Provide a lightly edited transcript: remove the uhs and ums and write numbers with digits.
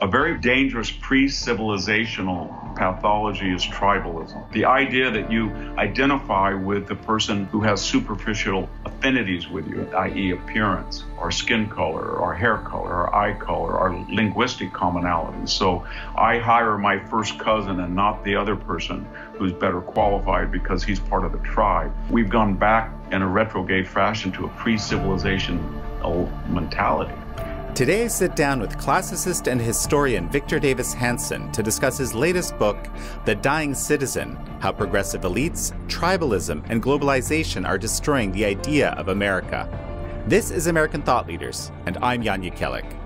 A very dangerous pre-civilizational pathology is tribalism. The idea that you identify with the person who has superficial affinities with you, i.e. appearance, or skin color, or hair color, or eye color, or linguistic commonalities. So I hire my first cousin and not the other person who's better qualified because he's part of the tribe. We've gone back in a retrograde fashion to a pre-civilization mentality. Today, I sit down with classicist and historian Victor Davis Hanson to discuss his latest book, The Dying Citizen: How Progressive Elites, Tribalism, and Globalization Are Destroying the Idea of America. This is American Thought Leaders, and I'm Jan Jekielek.